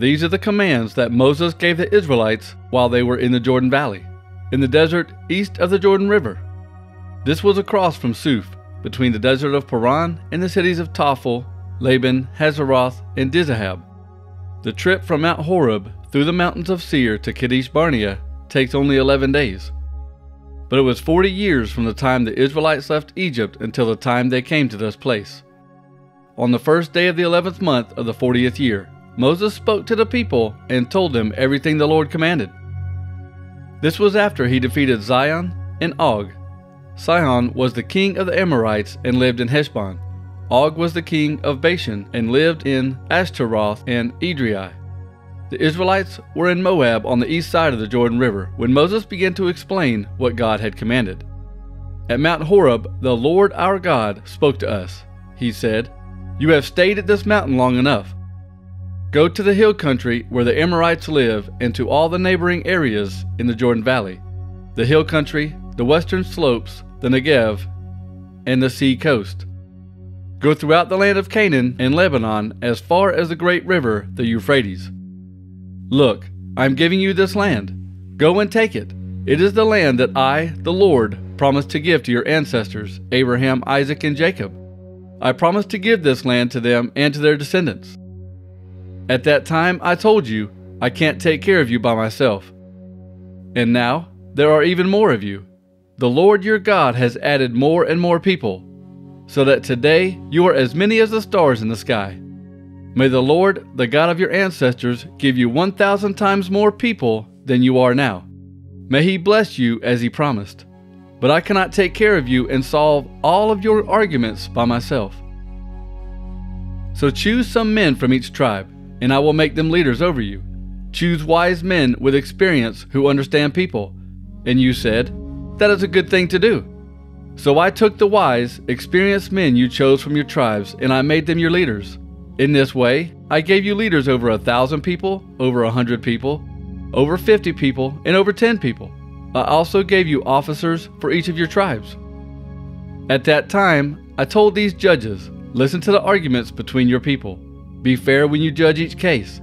These are the commands that Moses gave the Israelites while they were in the Jordan Valley, in the desert east of the Jordan River. This was across from Suf, between the desert of Paran and the cities of Tophel, Laban, Hazeroth, and Dizahab. The trip from Mount Horeb through the mountains of Seir to Kadesh Barnea takes only 11 days. But it was 40 years from the time the Israelites left Egypt until the time they came to this place. On the first day of the 11th month of the 40th year, Moses spoke to the people and told them everything the Lord commanded. This was after he defeated Sihon and Og. Sihon was the king of the Amorites and lived in Heshbon. Og was the king of Bashan and lived in Ashtaroth and Edrei. The Israelites were in Moab on the east side of the Jordan River when Moses began to explain what God had commanded. At Mount Horeb, the Lord our God spoke to us. He said, "You have stayed at this mountain long enough. Go to the hill country where the Amorites live and to all the neighboring areas in the Jordan Valley, the hill country, the western slopes, the Negev, and the sea coast. Go throughout the land of Canaan and Lebanon as far as the great river, the Euphrates. Look, I am giving you this land. Go and take it. It is the land that I, the Lord, promised to give to your ancestors, Abraham, Isaac, and Jacob. I promised to give this land to them and to their descendants. At that time I told you, I can't take care of you by myself. And now there are even more of you. The Lord your God has added more and more people, so that today you are as many as the stars in the sky. May the Lord, the God of your ancestors, give you 1,000 times more people than you are now. May He bless you as He promised. But I cannot take care of you and solve all of your arguments by myself. So choose some men from each tribe, and I will make them leaders over you. Choose wise men with experience who understand people." And you said, "That is a good thing to do." So I took the wise, experienced men you chose from your tribes, and I made them your leaders. In this way, I gave you leaders over 1,000 people, over 100 people, over 50 people, and over 10 people. I also gave you officers for each of your tribes. At that time, I told these judges, listen to the arguments between your people. Be fair when you judge each case.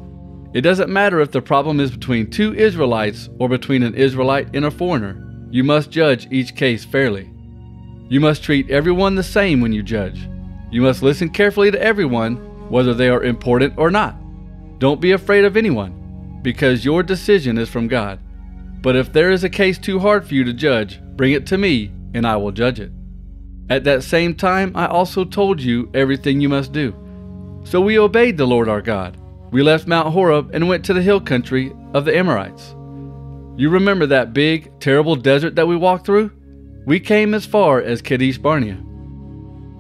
It doesn't matter if the problem is between two Israelites or between an Israelite and a foreigner. You must judge each case fairly. You must treat everyone the same when you judge. You must listen carefully to everyone, whether they are important or not. Don't be afraid of anyone, because your decision is from God. But if there is a case too hard for you to judge, bring it to me, and I will judge it. At that same time, I also told you everything you must do. So we obeyed the Lord our God. We left Mount Horeb and went to the hill country of the Amorites. You remember that big, terrible desert that we walked through? We came as far as Kadesh Barnea.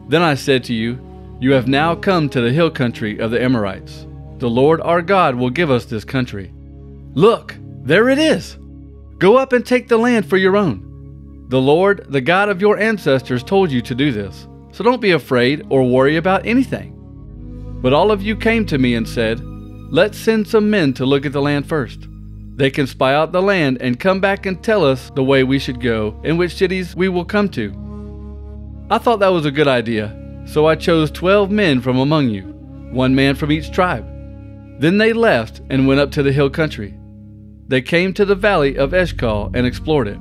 Then I said to you, you have now come to the hill country of the Amorites. The Lord our God will give us this country. Look, there it is. Go up and take the land for your own. The Lord, the God of your ancestors, told you to do this. So don't be afraid or worry about anything. But all of you came to me and said, let's send some men to look at the land first. They can spy out the land and come back and tell us the way we should go and which cities we will come to. I thought that was a good idea. So I chose 12 men from among you, one man from each tribe. Then they left and went up to the hill country. They came to the valley of Eshcol and explored it.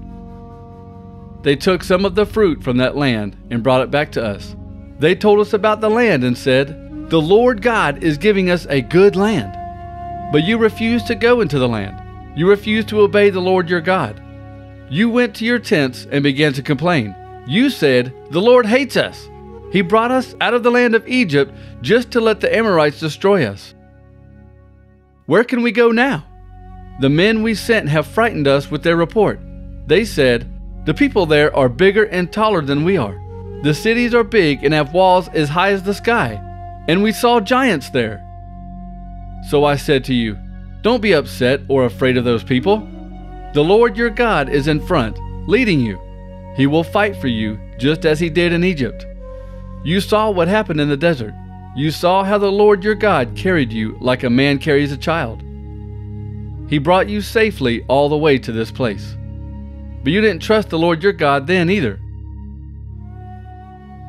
They took some of the fruit from that land and brought it back to us. They told us about the land and said, the Lord God is giving us a good land. But you refused to go into the land. You refused to obey the Lord your God. You went to your tents and began to complain. You said, the Lord hates us. He brought us out of the land of Egypt just to let the Amorites destroy us. Where can we go now? The men we sent have frightened us with their report. They said, the people there are bigger and taller than we are. The cities are big and have walls as high as the sky, and we saw giants there. So I said to you, don't be upset or afraid of those people. The Lord your God is in front, leading you. He will fight for you just as he did in Egypt. You saw what happened in the desert. You saw how the Lord your God carried you like a man carries a child. He brought you safely all the way to this place. But you didn't trust the Lord your God then either.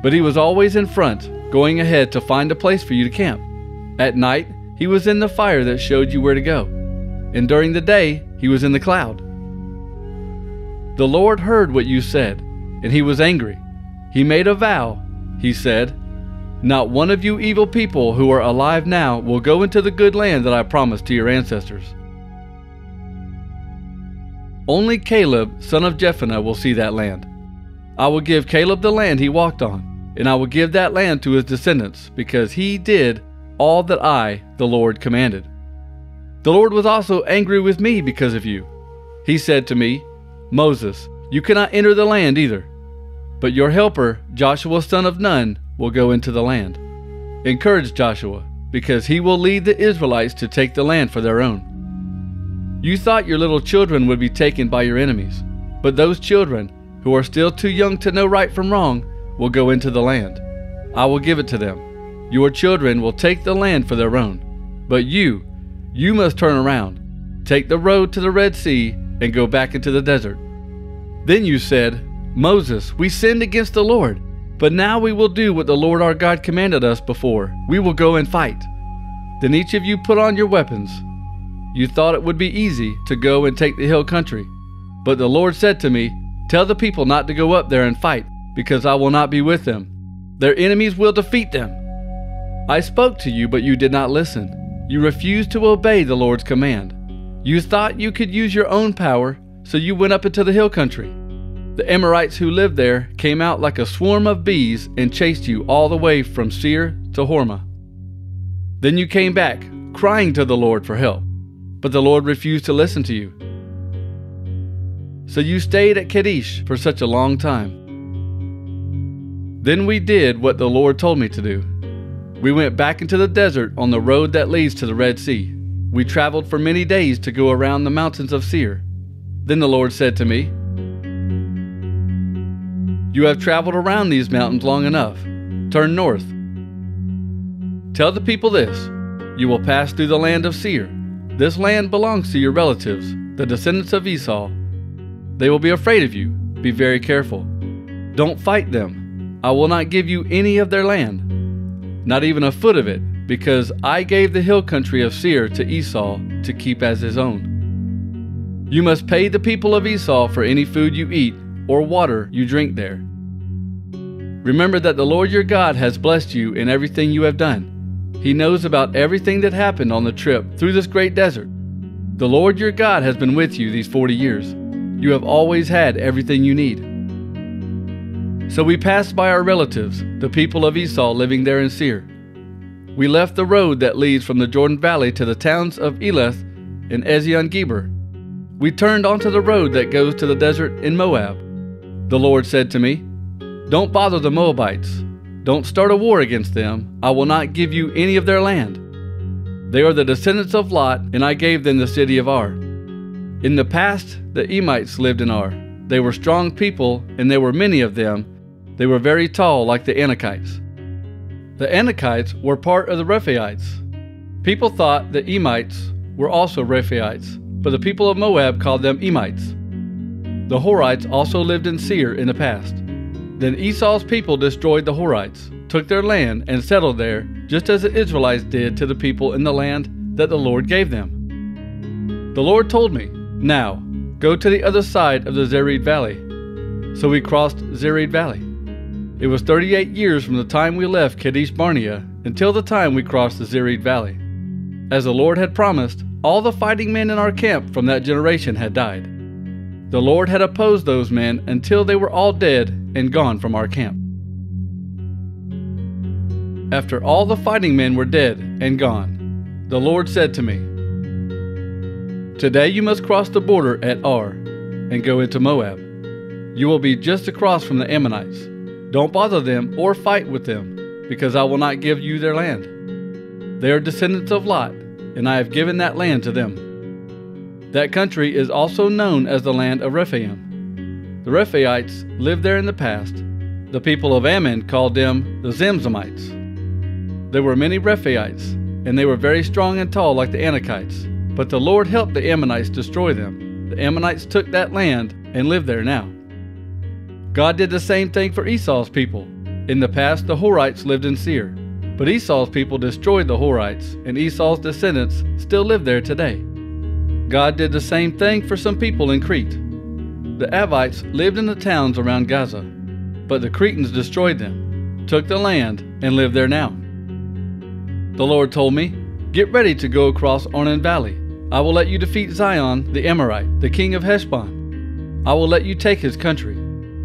But he was always in front, going ahead to find a place for you to camp. At night, He was in the fire that showed you where to go, and during the day he was in the cloud. The Lord heard what you said, and he was angry. He made a vow. He said, "Not one of you evil people who are alive now will go into the good land that I promised to your ancestors." Only Caleb, son of Jephunneh, will see that land. I will give Caleb the land he walked on, and I will give that land to his descendants, because he did all that I, the Lord, commanded. The Lord was also angry with me because of you. He said to me, "Moses, you cannot enter the land either, but your helper, Joshua son of Nun, will go into the land. Encourage Joshua, because he will lead the Israelites to take the land for their own. You thought your little children would be taken by your enemies, but those children, who are still too young to know right from wrong, will go into the land. I will give it to them. Your children will take the land for their own, but you must turn around, take the road to the Red Sea, and go back into the desert." Then you said, "Moses, we sinned against the Lord, but now we will do what the Lord our God commanded us before. We will go and fight." Then each of you put on your weapons. You thought it would be easy to go and take the hill country. But the Lord said to me, "Tell the people not to go up there and fight, because I will not be with them. Their enemies will defeat them." I spoke to you, but you did not listen. You refused to obey the Lord's command. You thought you could use your own power, so you went up into the hill country. The Amorites who lived there came out like a swarm of bees and chased you all the way from Seir to Hormah. Then you came back, crying to the Lord for help, but the Lord refused to listen to you. So you stayed at Kadesh for such a long time. Then we did what the Lord told me to do. We went back into the desert on the road that leads to the Red Sea. We traveled for many days to go around the mountains of Seir. Then the Lord said to me, "You have traveled around these mountains long enough. Turn north. Tell the people this: you will pass through the land of Seir. This land belongs to your relatives, the descendants of Esau. They will be afraid of you. Be very careful. Don't fight them. I will not give you any of their land, not even a foot of it, because I gave the hill country of Seir to Esau to keep as his own. You must pay the people of Esau for any food you eat or water you drink there. Remember that the Lord your God has blessed you in everything you have done. He knows about everything that happened on the trip through this great desert. The Lord your God has been with you these 40 years. You have always had everything you need." So we passed by our relatives, the people of Esau living there in Seir. We left the road that leads from the Jordan Valley to the towns of Elath and Ezion-Geber. We turned onto the road that goes to the desert in Moab. The Lord said to me, "Don't bother the Moabites. Don't start a war against them. I will not give you any of their land. They are the descendants of Lot, and I gave them the city of Ar. In the past, the Emites lived in Ar. They were strong people, and there were many of them. They were very tall like the Anakites. The Anakites were part of the Rephaites. People thought the Emites were also Rephaites, but the people of Moab called them Emites. The Horites also lived in Seir in the past. Then Esau's people destroyed the Horites, took their land, and settled there, just as the Israelites did to the people in the land that the Lord gave them." The Lord told me, "Now, go to the other side of the Zered Valley." So we crossed Zered Valley. It was 38 years from the time we left Kadesh Barnea until the time we crossed the Zered Valley. As the Lord had promised, all the fighting men in our camp from that generation had died. The Lord had opposed those men until they were all dead and gone from our camp. After all the fighting men were dead and gone, the Lord said to me, "Today you must cross the border at Ar and go into Moab. You will be just across from the Ammonites. Don't bother them or fight with them, because I will not give you their land. They are descendants of Lot, and I have given that land to them. That country is also known as the land of Rephaim. The Rephaites lived there in the past. The people of Ammon called them the Zemzemites. There were many Rephaites, and they were very strong and tall like the Anakites. But the Lord helped the Ammonites destroy them. The Ammonites took that land and live there now. God did the same thing for Esau's people. In the past, the Horites lived in Seir. But Esau's people destroyed the Horites, and Esau's descendants still live there today. God did the same thing for some people in Crete. The Avites lived in the towns around Gaza, but the Cretans destroyed them, took the land, and live there now. The Lord told me, "Get ready to go across Arnon Valley. I will let you defeat Sihon the Amorite, the king of Heshbon. I will let you take his country.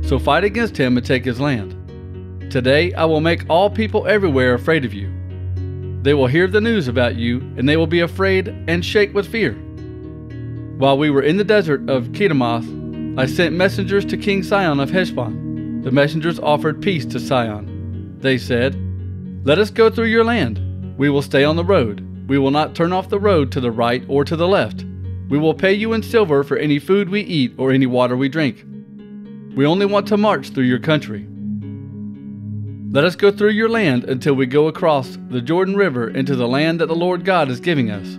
So fight against him and take his land. Today I will make all people everywhere afraid of you. They will hear the news about you, and they will be afraid and shake with fear." While we were in the desert of Kedemoth, I sent messengers to King Sihon of Heshbon. The messengers offered peace to Sihon. They said, "Let us go through your land. We will stay on the road. We will not turn off the road to the right or to the left. We will pay you in silver for any food we eat or any water we drink. We only want to march through your country. Let us go through your land until we go across the Jordan River into the land that the Lord God is giving us.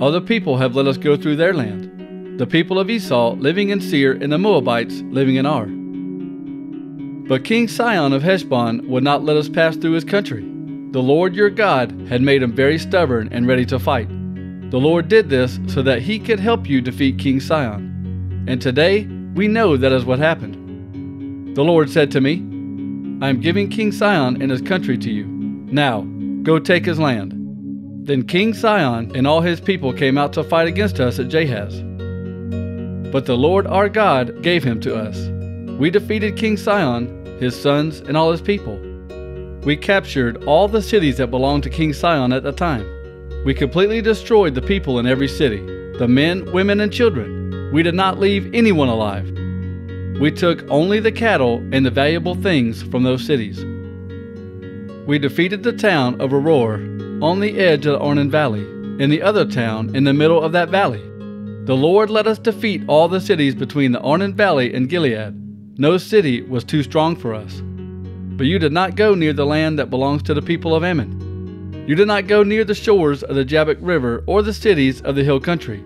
Other people have let us go through their land, the people of Esau living in Seir and the Moabites living in Ar. But King Sihon of Heshbon would not let us pass through his country. The Lord your God had made him very stubborn and ready to fight. The Lord did this so that he could help you defeat King Sihon. And today we know that is what happened." The Lord said to me, "I am giving King Sihon and his country to you. Now, go take his land." Then King Sihon and all his people came out to fight against us at Jahaz. But the Lord our God gave him to us. We defeated King Sihon, his sons, and all his people. We captured all the cities that belonged to King Sihon at the time. We completely destroyed the people in every city, the men, women, and children. We did not leave anyone alive. We took only the cattle and the valuable things from those cities. We defeated the town of Aror on the edge of the Arnon Valley, and the other town in the middle of that valley. The Lord let us defeat all the cities between the Arnon Valley and Gilead. No city was too strong for us. But you did not go near the land that belongs to the people of Ammon. You did not go near the shores of the Jabbok River or the cities of the hill country.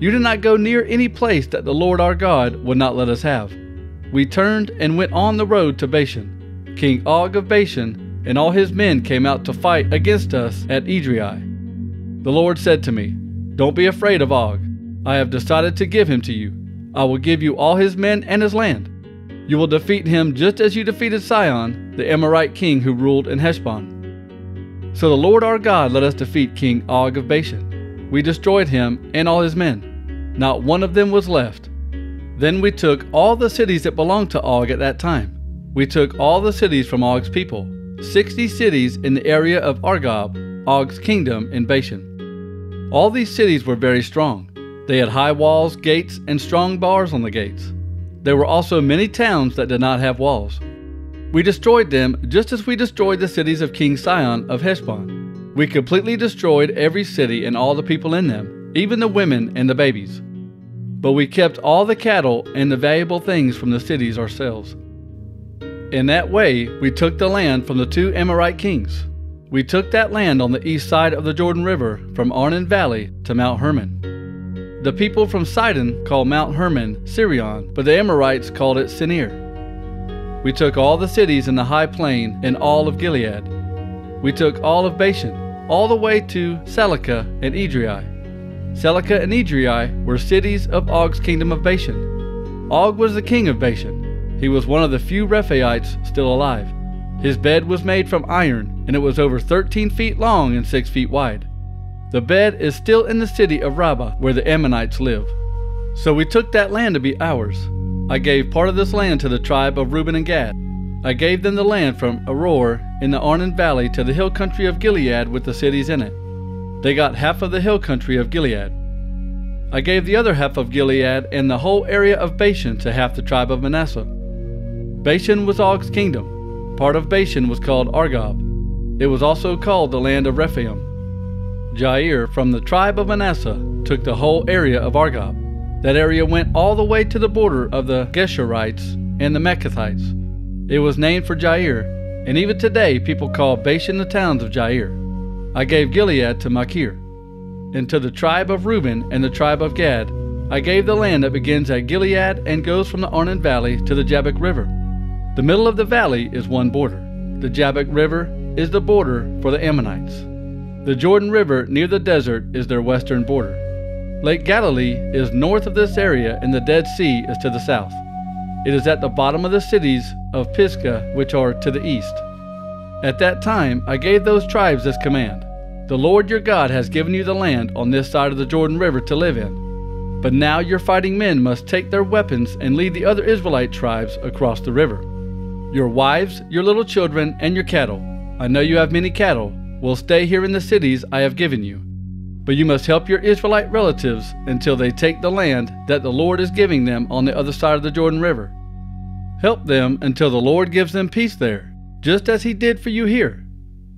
You did not go near any place that the Lord our God would not let us have. We turned and went on the road to Bashan. King Og of Bashan and all his men came out to fight against us at Edrei. The Lord said to me, "Don't be afraid of Og. I have decided to give him to you. I will give you all his men and his land. You will defeat him just as you defeated Sihon, the Amorite king who ruled in Heshbon." So the Lord our God let us defeat King Og of Bashan. We destroyed him and all his men. Not one of them was left. Then we took all the cities that belonged to Og at that time. We took all the cities from Og's people, 60 cities in the area of Argob, Og's kingdom in Bashan. All these cities were very strong. They had high walls, gates, and strong bars on the gates. There were also many towns that did not have walls. We destroyed them just as we destroyed the cities of King Sihon of Heshbon. We completely destroyed every city and all the people in them, even the women and the babies. But we kept all the cattle and the valuable things from the cities ourselves. In that way, we took the land from the two Amorite kings. We took that land on the east side of the Jordan River from Arnon Valley to Mount Hermon. The people from Sidon called Mount Hermon Sirion, but the Amorites called it Senir. We took all the cities in the high plain and all of Gilead. We took all of Bashan, all the way to Salecah and Edrei. Salecah and Edrei were cities of Og's kingdom of Bashan. Og was the king of Bashan. He was one of the few Rephaites still alive. His bed was made from iron, and it was over 13 feet long and 6 feet wide. The bed is still in the city of Rabbah, where the Ammonites live. So we took that land to be ours. I gave part of this land to the tribe of Reuben and Gad. I gave them the land from Aror in the Arnon Valley to the hill country of Gilead with the cities in it. They got half of the hill country of Gilead. I gave the other half of Gilead and the whole area of Bashan to half the tribe of Manasseh. Bashan was Og's kingdom. Part of Bashan was called Argob. It was also called the land of Rephaim. Jair from the tribe of Manasseh took the whole area of Argob. That area went all the way to the border of the Geshurites and the Mekathites. It was named for Jair, and even today people call Bashan the towns of Jair. I gave Gilead to Machir. And to the tribe of Reuben and the tribe of Gad, I gave the land that begins at Gilead and goes from the Arnon Valley to the Jabbok River. The middle of the valley is one border. The Jabbok River is the border for the Ammonites. The Jordan River near the desert is their western border. Lake Galilee is north of this area, and the Dead Sea is to the south. It is at the bottom of the cities of Pisgah, which are to the east. At that time I gave those tribes this command: the Lord your God has given you the land on this side of the Jordan River to live in. But now your fighting men must take their weapons and lead the other Israelite tribes across the river. Your wives, your little children, and your cattle, I know you have many cattle, will stay here in the cities I have given you. But you must help your Israelite relatives until they take the land that the Lord is giving them on the other side of the Jordan River. Help them until the Lord gives them peace there, just as he did for you here.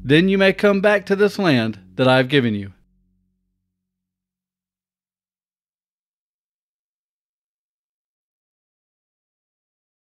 Then you may come back to this land that I have given you.